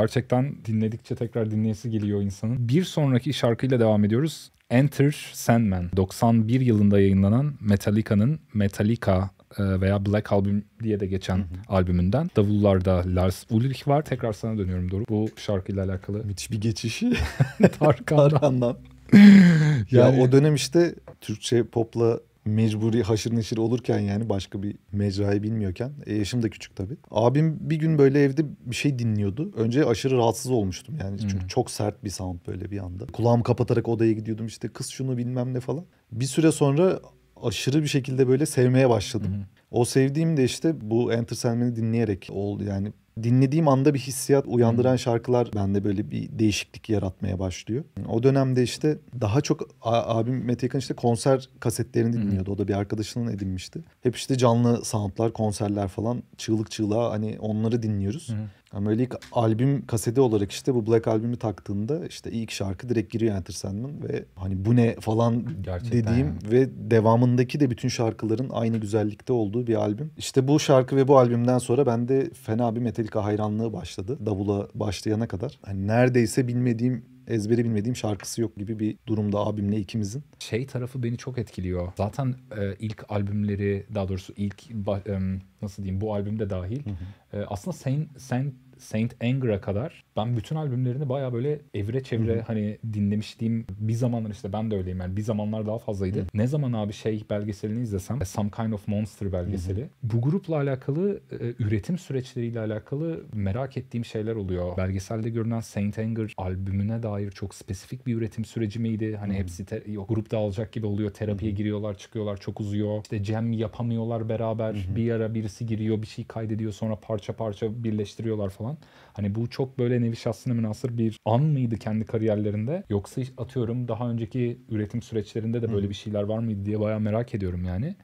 gerçekten dinledikçe tekrar dinleyesi geliyor insanın. Bir sonraki şarkıyla devam ediyoruz. Enter Sandman. 91 yılında yayınlanan Metallica'nın Metallica veya Black Album diye de geçen albümünden. Davullarda Lars Ulrich var. Tekrar sana dönüyorum Doruk. Bu şarkıyla alakalı. Müthiş bir geçişi. Tarkan'dan. Yani o dönem işte Türkçe popla mecburi haşır neşir olurken, yani başka bir mecrayı bilmiyorken. Yaşım da küçük tabii. Abim bir gün böyle evde bir şey dinliyordu. Önce aşırı rahatsız olmuştum yani. Çünkü çok sert bir sound böyle bir anda. Kulağımı kapatarak odaya gidiyordum işte, kız şunu bilmem ne falan. Bir süre sonra aşırı bir şekilde böyle sevmeye başladım. O sevdiğim de işte bu Enter Sandman'i dinleyerek oldu yani. Dinlediğim anda bir hissiyat uyandıran şarkılar bende böyle bir değişiklik yaratmaya başlıyor. O dönemde işte daha çok abim Mete Yakan işte konser kasetlerini dinliyordu. O da bir arkadaşının edinmişti. Hep işte canlı soundlar, konserler falan, çığlık çığlığa hani onları dinliyoruz. Yani böyle ilk albüm kaseti olarak işte bu Black albümü taktığında işte ilk şarkı direkt giriyor Enter Sandman ve hani bu ne falan gerçekten dediğim yani. Ve devamındaki de bütün şarkıların aynı güzellikte olduğu bir albüm. İşte bu şarkı ve bu albümden sonra bende fena bir Metallica hayranlığı başladı. Davula başlayana kadar. Hani neredeyse bilmediğim, ezbere bilmediğim şarkısı yok gibi bir durumda abimle ikimizin. Şey tarafı beni çok etkiliyor. Zaten ilk albümleri, daha doğrusu ilk nasıl diyeyim, bu albümde dahil. Aslında St. Anger'a kadar ben bütün albümlerini bayağı böyle evre çevre hani dinlemiştim. Bir zamanlar işte ben de öyleyim yani, bir zamanlar daha fazlaydı. Ne zaman abi şey belgeselini izlesem, Some Kind of Monster belgeseli. Bu grupla alakalı, üretim süreçleriyle alakalı merak ettiğim şeyler oluyor. Belgeselde görünen St. Anger albümüne dair çok spesifik bir üretim süreci miydi? Hani hepsi grup dağılacak gibi oluyor. Terapiye giriyorlar, çıkıyorlar, çok uzuyor. İşte jam yapamıyorlar beraber. Bir ara birisi giriyor, bir şey kaydediyor, sonra parça parça birleştiriyorlar falan. Hani bu çok böyle nevi şahsına münasır bir an mıydı kendi kariyerlerinde? Yoksa atıyorum daha önceki üretim süreçlerinde de böyle bir şeyler var mıydı diye bayağı merak ediyorum yani.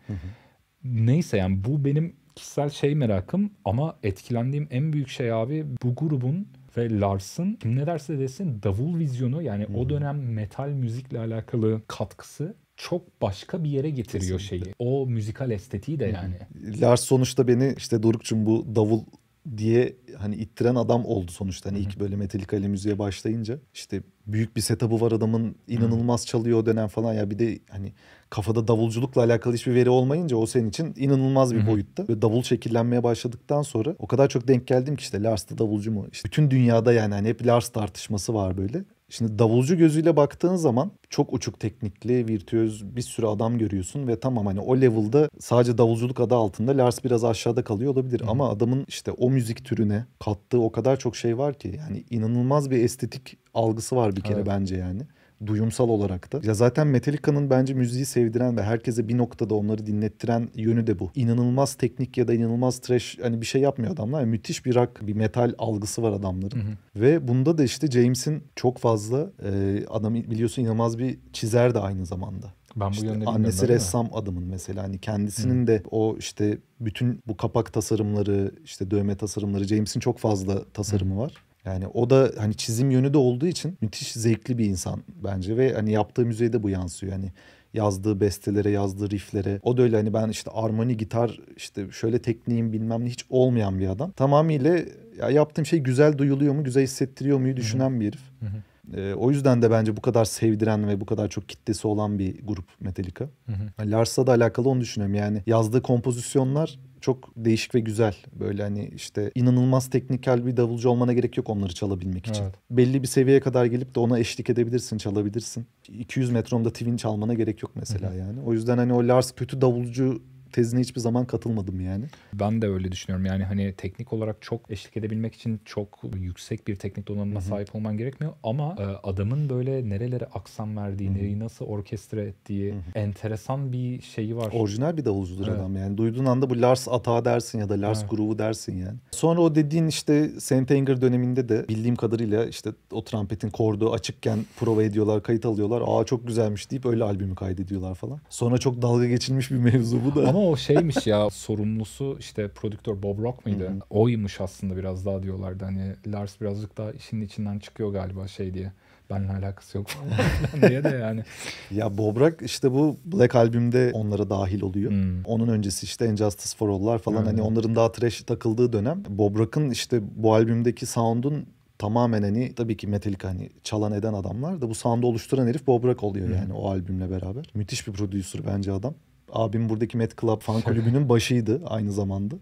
Neyse yani bu benim kişisel şey merakım, ama etkilendiğim en büyük şey abi bu grubun ve Lars'ın kim ne derse desin davul vizyonu yani o dönem metal müzikle alakalı katkısı çok başka bir yere getiriyor. Kesinlikle. Şeyi. O müzikal estetiği de yani. Lars sonuçta beni işte Doruk'cum bu davul diye hani ittiren adam oldu sonuçta. Hani ilk böyle Metallica ile müziğe başlayınca işte büyük bir setup'u var adamın, inanılmaz çalıyor o dönem falan ya, bir de hani kafada davulculukla alakalı hiçbir veri olmayınca o senin için inanılmaz bir boyutta. Ve davul şekillenmeye başladıktan sonra o kadar çok denk geldim ki işte Lars da davulcu mu? İşte bütün dünyada yani hani hep Lars tartışması var böyle. Şimdi davulcu gözüyle baktığın zaman çok uçuk teknikli, virtüöz bir sürü adam görüyorsun ve tamam hani o level'da sadece davulculuk adı altında Lars biraz aşağıda kalıyor olabilir. Ama adamın işte o müzik türüne kattığı o kadar çok şey var ki yani inanılmaz bir estetik algısı var bir kere bence yani. Duyumsal olarak da. Ya zaten Metallica'nın bence müziği sevdiren ve herkese bir noktada onları dinlettiren yönü de bu. İnanılmaz teknik ya da inanılmaz trash hani bir şey yapmıyor adamlar. Yani müthiş bir rock, bir metal algısı var adamların. Ve bunda da işte James'in çok fazla adam biliyorsun inanılmaz bir çizer de aynı zamanda. Ben bu işte annesi ressam adamın mesela hani kendisinin de o işte bütün bu kapak tasarımları, işte dövme tasarımları, James'in çok fazla tasarımı var. Yani o da hani çizim yönü de olduğu için müthiş zevkli bir insan bence ve hani yaptığı müziğe de bu yansıyor. Yani yazdığı bestelere, yazdığı rifflere. O da öyle hani ben işte armoni, gitar, işte şöyle tekniğim bilmem ne hiç olmayan bir adam. Tamamıyla ya yaptığım şey güzel duyuluyor mu, güzel hissettiriyor muyu düşünen bir herif. O yüzden de bence bu kadar sevdiren ve bu kadar çok kitlesi olan bir grup Metallica. Yani Lars'la da alakalı onu düşünüyorum. Yani yazdığı kompozisyonlar çok değişik ve güzel. Böyle hani işte inanılmaz teknikel bir davulcu olmana gerek yok onları çalabilmek için. Belli bir seviyeye kadar gelip de ona eşlik edebilirsin, çalabilirsin. 200 metromda twin çalmana gerek yok mesela yani. O yüzden hani o Lars kötü davulcu tezine hiçbir zaman katılmadım yani. Ben de öyle düşünüyorum. Yani hani teknik olarak çok eşlik edebilmek için çok yüksek bir teknik donanıma sahip olman gerekmiyor. Ama adamın böyle nerelere aksam verdiği, nereyi nasıl orkestra ettiği enteresan bir şeyi var. Orijinal bir davulcudur adam yani. Duyduğun anda bu Lars atağı dersin ya da Lars grubu dersin yani. Sonra o dediğin işte St. Anger döneminde de bildiğim kadarıyla işte o trampetin kordu açıkken prova ediyorlar, kayıt alıyorlar. Aa çok güzelmiş deyip öyle albümü kaydediyorlar falan. Sonra çok dalga geçilmiş bir mevzu bu da. Ama o şeymiş ya, sorumlusu işte prodüktör Bob Rock mıydı? Oymuş aslında biraz daha diyorlardı. Hani Lars birazcık daha işin içinden çıkıyor galiba şey diye. Benimle alakası yok falan diye de yani. Ya Bob Rock işte bu Black albümde onlara dahil oluyor. Onun öncesi işte In Justice For All'lar falan. Hani onların daha trash takıldığı dönem. Bob Rock'ın işte bu albümdeki sound'un tamamen hani tabii ki Metallica hani çalan eden adamlar da bu sound'u oluşturan herif Bob Rock oluyor yani o albümle beraber. Müthiş bir prodüser bence adam. Abim buradaki Met Club fan kulübünün başıydı aynı zamanda.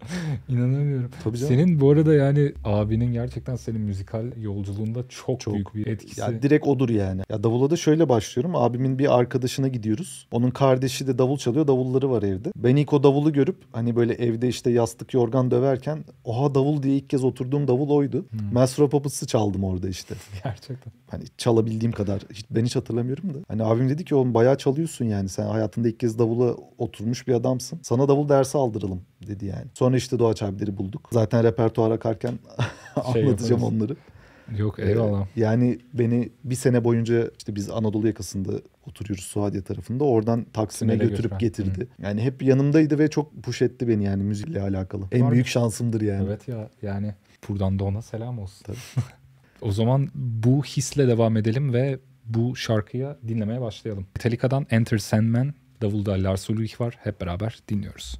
İnanamıyorum. Tabii canım. Senin bu arada yani abinin gerçekten senin müzikal yolculuğunda çok büyük bir etkisi. Ya direkt odur yani. Ya davula da şöyle başlıyorum. Abimin bir arkadaşına gidiyoruz. Onun kardeşi de davul çalıyor. Davulları var evde. Ben ilk o davulu görüp hani böyle evde işte yastık yorgan döverken oha davul diye ilk kez oturduğum davul oydu. Master of Puppets'ı çaldım orada işte. Gerçekten. Hani çalabildiğim kadar. Ben hiç hatırlamıyorum da. Hani abim dedi ki oğlum bayağı çalıyorsun yani. Sen hayatında ilk kez davula oturmuş bir adamsın. Sana davul dersi aldıralım dedi yani. Sonra işte Doğaç abileri bulduk. Zaten repertuar akarken anlatacağım onları. Yok eyvallah. Yani beni bir sene boyunca işte biz Anadolu yakasında oturuyoruz Suadiye tarafında. Oradan Taksim'e götürüp getirdi. Yani hep yanımdaydı ve çok push etti beni yani müzikle alakalı. En büyük şansımdır yani. Evet ya yani buradan da ona selam olsun. Tabii. O zaman bu hisle devam edelim ve bu şarkıya dinlemeye başlayalım. Metallica'dan Enter Sandman. Davulda Lars Ulrich var. Hep beraber dinliyoruz.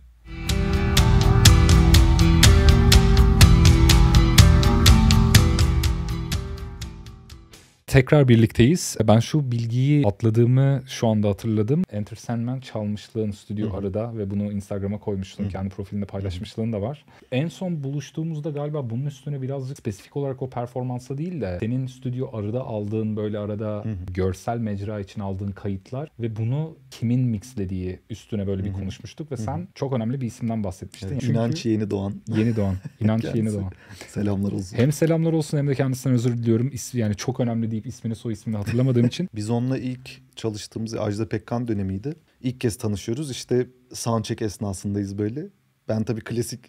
Tekrar birlikteyiz. Ben şu bilgiyi atladığımı şu anda hatırladım. Enter Sandman çalmışlığın stüdyo arada ve bunu Instagram'a koymuştum. Kendi profilinde paylaşmışlığın da var. En son buluştuğumuzda galiba bunun üstüne birazcık spesifik olarak o performansa değil de senin stüdyo arada aldığın böyle arada görsel mecra için aldığın kayıtlar ve bunu kimin mixlediği üstüne böyle bir konuşmuştuk ve sen çok önemli bir isimden bahsetmiştin. Evet, çünkü... İnanç Yenidoğan. İnanç Yenidoğan. Selamlar olsun. Hem selamlar olsun hem de kendisinden özür diliyorum. Yani çok önemli değil. İsmini soy ismini hatırlamadığım için. Biz onunla ilk çalıştığımız Ajda Pekkan dönemiydi. İlk kez tanışıyoruz. İşte soundcheck esnasındayız böyle. Ben tabii klasik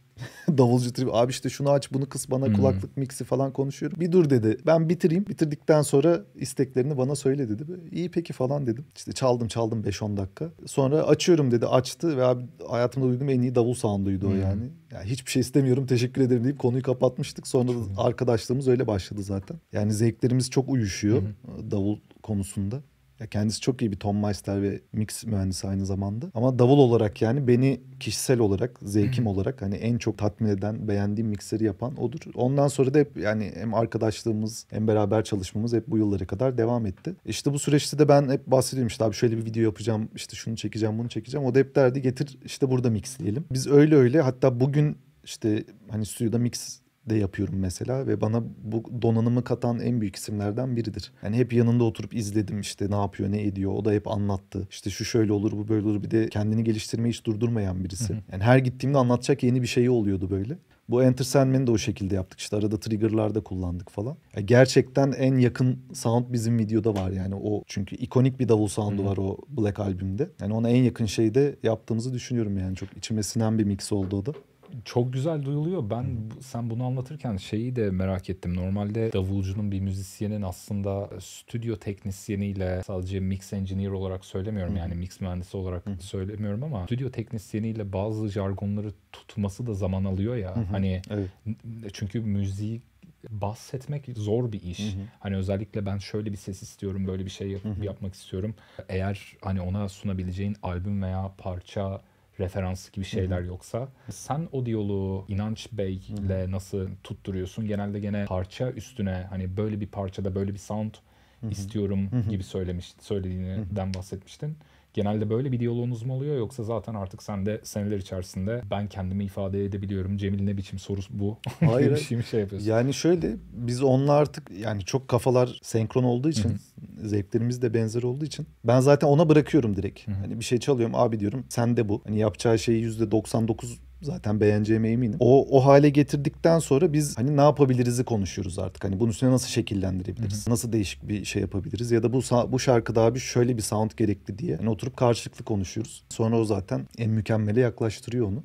davulcu tribi. Abi işte şunu aç bunu kıs bana kulaklık mixi falan konuşuyorum. Bir dur dedi. Ben bitireyim. Bitirdikten sonra isteklerini bana söyle dedi. İyi peki falan dedim. İşte çaldım 5-10 dakika. Sonra açıyorum dedi. Açtı ve abi hayatımda duyduğum en iyi davul sounduydu o yani. Yani hiçbir şey istemiyorum teşekkür ederim deyip konuyu kapatmıştık. Sonra arkadaşlığımız öyle başladı zaten. Yani zevklerimiz çok uyuşuyor davul konusunda. Ya kendisi çok iyi bir ton meister ve mix mühendisi aynı zamanda. Ama davul olarak yani beni kişisel olarak, zevkim olarak hani en çok tatmin eden, beğendiğim mikseri yapan odur. Ondan sonra da hep yani hem arkadaşlığımız hem beraber çalışmamız hep bu yıllara kadar devam etti. İşte bu süreçte de ben hep bahsediyorum işte abi şöyle bir video yapacağım, işte şunu çekeceğim, bunu çekeceğim. O da hep derdi getir işte burada mixleyelim. Biz öyle hatta bugün işte hani stüdyoda mix de yapıyorum mesela ve bana bu donanımı katan en büyük isimlerden biridir. Yani hep yanında oturup izledim işte ne yapıyor ne ediyor o da hep anlattı. İşte şu şöyle olur bu böyle olur bir de kendini geliştirmeyi hiç durdurmayan birisi. Yani her gittiğimde anlatacak yeni bir şey oluyordu böyle. Bu Enter Sandman'i de o şekilde yaptık işte arada trigger'larda kullandık falan. Yani gerçekten en yakın sound bizim videoda var yani o çünkü ikonik bir davul sound'u var o Black Album'de. Yani ona en yakın şeyi de yaptığımızı düşünüyorum yani çok içime sinen bir mix oldu o da. Çok güzel duyuluyor. Ben sen bunu anlatırken şeyi de merak ettim. Normalde davulcunun bir müzisyenin aslında stüdyo teknisyeniyle sadece mix engineer olarak söylemiyorum yani mix mühendisi olarak söylemiyorum ama stüdyo teknisyeniyle bazı jargonları tutması da zaman alıyor ya. Hani çünkü müziği bahsetmek zor bir iş. Hani özellikle ben şöyle bir ses istiyorum, böyle bir şey yapmak istiyorum. Eğer hani ona sunabileceğin albüm veya parça referans gibi şeyler yoksa. Sen o diyaloğu İnanç Bey'le nasıl tutturuyorsun? Genelde gene parça üstüne hani böyle bir parçada böyle bir sound istiyorum gibi söylediğinden bahsetmiştin. Genelde böyle bir diyaloğunuz mu oluyor yoksa zaten artık sen de seneler içerisinde ben kendimi ifade edebiliyorum. Cemil ne biçim sorusu bu? Hayır. şey yapıyorsun. Yani şöyle biz onunla artık yani çok kafalar senkron olduğu için zevklerimiz de benzer olduğu için ben zaten ona bırakıyorum direkt. Hani bir şey çalıyorum abi diyorum sen de bu. Hani yapacağı şeyi %99 zaten beğeneceğime eminim. O hale getirdikten sonra biz hani ne yapabiliriz'i konuşuyoruz artık. Hani bunun üstüne nasıl şekillendirebiliriz? Nasıl değişik bir şey yapabiliriz? Ya da bu şarkıda abi şöyle bir sound gerekli diye. Yani oturup karşılıklı konuşuyoruz. Sonra o zaten en mükemmele yaklaştırıyor onu.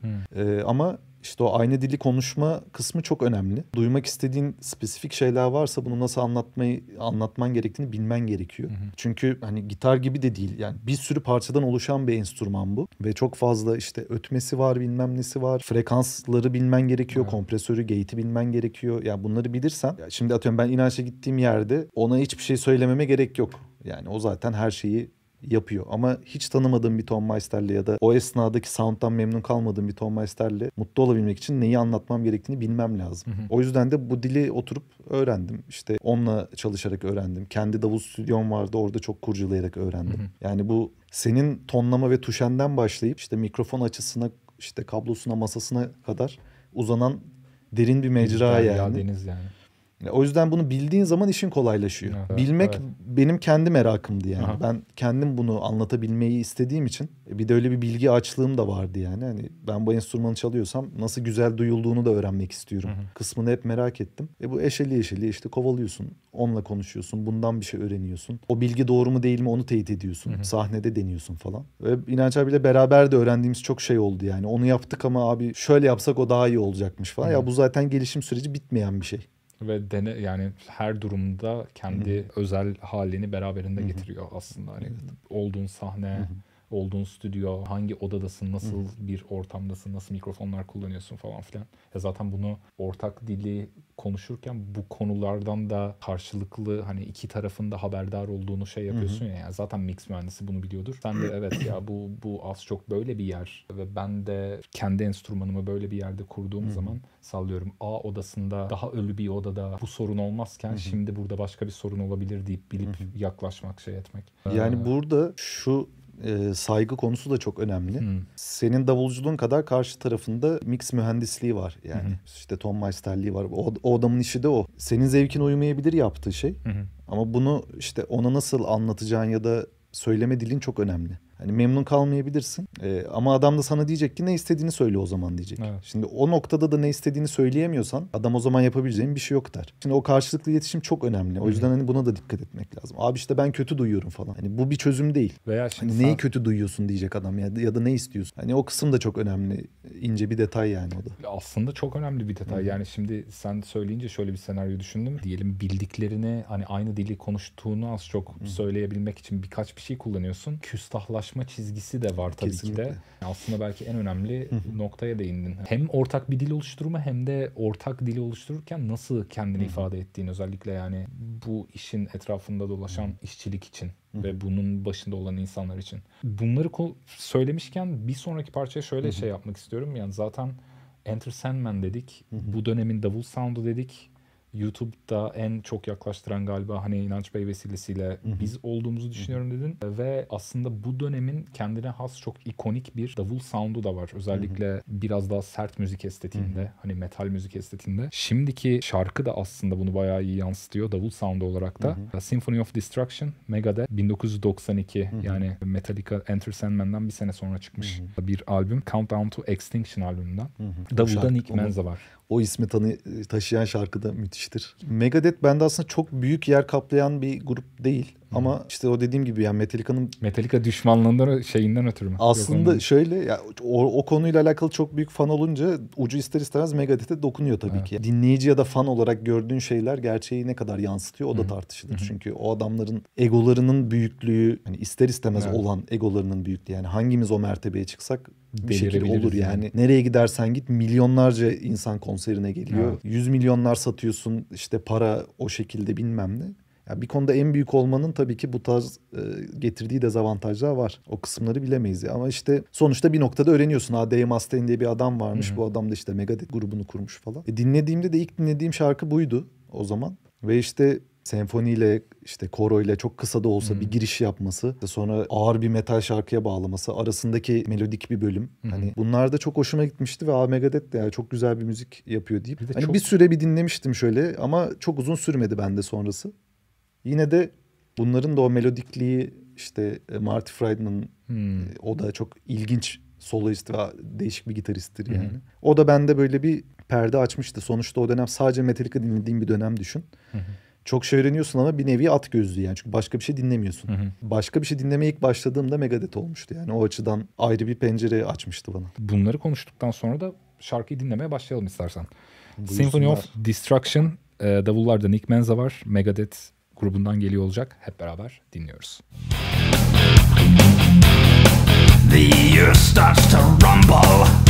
Ama işte o aynı dili konuşma kısmı çok önemli. Duymak istediğin spesifik şeyler varsa bunu nasıl anlatman gerektiğini bilmen gerekiyor. Çünkü hani gitar gibi de değil. Yani bir sürü parçadan oluşan bir enstrüman bu. Ve çok fazla işte ötmesi var, bilmem nesi var. Frekansları bilmen gerekiyor. Kompresörü, gate'i bilmen gerekiyor. Yani bunları bilirsen. Ya şimdi atıyorum ben İnanç'a gittiğim yerde ona hiçbir şey söylememe gerek yok. Yani o zaten her şeyi yapıyor. Ama hiç tanımadığım bir Tom Meister'le ya da o esnadaki sound'dan memnun kalmadığım bir Tom Meister'le mutlu olabilmek için neyi anlatmam gerektiğini bilmem lazım. Hı hı. O yüzden de bu dili oturup öğrendim. İşte onunla çalışarak öğrendim. Kendi davul stüdyom vardı, orada çok kurcalayarak öğrendim. Hı hı. Yani bu senin tonlama ve tuşenden başlayıp işte mikrofon açısına, işte kablosuna, masasına kadar uzanan derin bir mecra yani. O yüzden bunu bildiğin zaman işin kolaylaşıyor. Evet, bilmek benim kendi merakımdı yani. Aha. Ben kendim bunu anlatabilmeyi istediğim için, bir de öyle bir bilgi açlığım da vardı yani. Hani ben bu enstrümanı çalıyorsam nasıl güzel duyulduğunu da öğrenmek istiyorum. Hı-hı. Kısmını hep merak ettim. Bu eşeli işte kovalıyorsun. Onunla konuşuyorsun. Bundan bir şey öğreniyorsun. O bilgi doğru mu değil mi onu teyit ediyorsun. Hı-hı. Sahnede deniyorsun falan. Ve İnanç abiyle beraber de öğrendiğimiz çok şey oldu yani. Onu yaptık ama abi şöyle yapsak o daha iyi olacakmış falan. Hı-hı. Ya bu zaten gelişim süreci bitmeyen bir şey. Ve yani her durumda kendi Hı-hı. özel halini beraberinde Hı-hı. getiriyor aslında. Hani olduğun sahne, Hı-hı. olduğun stüdyo, hangi odadasın, nasıl Hı-hı. bir ortamdasın, nasıl mikrofonlar kullanıyorsun falan filan. Zaten bunu ortak dili konuşurken bu konulardan da karşılıklı hani iki tarafın da haberdar olduğunu şey yapıyorsun. Hı-hı. ya. Yani zaten mix mühendisi bunu biliyordur. Sen de evet ya bu az çok böyle bir yer ve ben de kendi enstrümanımı böyle bir yerde kurduğum Hı-hı. zaman sallıyorum A odasında daha ölü bir odada bu sorun olmazken Hı-hı. şimdi burada başka bir sorun olabilir deyip bilip Hı-hı. yaklaşmak, şey etmek. Yani burada şu saygı konusu da çok önemli. Hmm. Senin davulculuğun kadar karşı tarafında mix mühendisliği var. Yani işte Tom Meister'liği var. O adamın işi de o. Senin zevkine uymayabilir yaptığı şey. Ama bunu işte ona nasıl anlatacağın ya da söyleme dilin çok önemli. Hani memnun kalmayabilirsin ama adam da sana diyecek ki ne istediğini söyle o zaman diyecek. Evet. Şimdi o noktada da ne istediğini söyleyemiyorsan adam o zaman yapabileceğin bir şey yok der. Şimdi o karşılıklı iletişim çok önemli. O yüzden hani buna da dikkat etmek lazım. Abi işte ben kötü duyuyorum falan. Hani bu bir çözüm değil. Veya şimdi hani sen... Neyi kötü duyuyorsun diyecek adam ya da ne istiyorsun. Hani o kısım da çok önemli. İnce bir detay yani o da. Aslında çok önemli bir detay. Hı-hı. Yani şimdi sen söyleyince şöyle bir senaryo düşündüm. Diyelim bildiklerini hani aynı dili konuştuğunu az çok Hı-hı. söyleyebilmek için birkaç bir şey kullanıyorsun. Küstahlaşma çizgisi de var tabii Kesinlikle. Ki de. Aslında belki en önemli noktaya değindin. Hem ortak bir dil oluşturma hem de ortak dili oluştururken nasıl kendini ifade ettiğin, özellikle yani bu işin etrafında dolaşan işçilik için ve bunun başında olan insanlar için. Bunları söylemişken bir sonraki parçaya şöyle şey yapmak istiyorum. Yani zaten Enter Sandman dedik. Bu dönemin davul sound'u dedik. YouTube'da en çok yaklaştıran galiba hani İnanç Bey vesilesiyle biz olduğumuzu düşünüyorum dedin. Ve aslında bu dönemin kendine has çok ikonik bir davul sound'u da var. Özellikle biraz daha sert müzik estetiğinde, hani metal müzik estetiğinde. Şimdiki şarkı da aslında bunu bayağı iyi yansıtıyor davul sound'u olarak da. Symphony of Destruction, Megadeth 1992 yani Metallica Enter Sandman'dan bir sene sonra çıkmış bir albüm. Countdown to Extinction albümünden. Davulda Nick Menza var. O ismi taşıyan şarkı da müthiştir. Megadeth bende aslında çok büyük yer kaplayan bir grup değil. Ama işte o dediğim gibi yani Metallica düşmanlığından şeyinden ötürü mü? Aslında şöyle ya, o konuyla alakalı çok büyük fan olunca ucu ister istemez Megadeth'e dokunuyor tabii ki. Dinleyici ya da fan olarak gördüğün şeyler gerçeği ne kadar yansıtıyor o da tartışılır. Çünkü o adamların egolarının büyüklüğü, hani ister istemez olan egolarının büyüklüğü, yani hangimiz o mertebeye çıksak bir şekilde olur yani. Nereye gidersen git milyonlarca insan konserine geliyor. Yüz milyonlar satıyorsun işte, para o şekilde bilmem ne. Yani bir konuda en büyük olmanın tabii ki bu tarz getirdiği dezavantajlar var. O kısımları bilemeyiz ya. Ama işte sonuçta bir noktada öğreniyorsun. Dave Mustaine diye bir adam varmış. Bu adam da işte Megadeth grubunu kurmuş falan. Dinlediğimde de ilk dinlediğim şarkı buydu o zaman. Ve işte senfoniyle, işte koroyla çok kısa da olsa bir giriş yapması, sonra ağır bir metal şarkıya bağlaması, arasındaki melodik bir bölüm. Hani bunlar da çok hoşuma gitmişti ve Megadeth de yani çok güzel bir müzik yapıyor deyip. Hani bir süre bir dinlemiştim şöyle ama çok uzun sürmedi bende sonrası. Yine de bunların da o melodikliği, işte Marty Friedman o da çok ilginç soloist ve değişik bir gitaristtir yani. O da bende böyle bir perde açmıştı. Sonuçta o dönem sadece Metallica dinlediğim bir dönem düşün. Çok şey öğreniyorsun ama bir nevi at gözlü yani. Çünkü başka bir şey dinlemiyorsun. Başka bir şey dinlemeye ilk başladığımda Megadeth olmuştu. Yani o açıdan ayrı bir pencere açmıştı bana. Bunları konuştuktan sonra da şarkıyı dinlemeye başlayalım istersen. Buyursunlar. Symphony of Destruction, davullarda Nick Menza var, Megadeth grubundan geliyor olacak. Hep beraber dinliyoruz. The earth starts to rumble.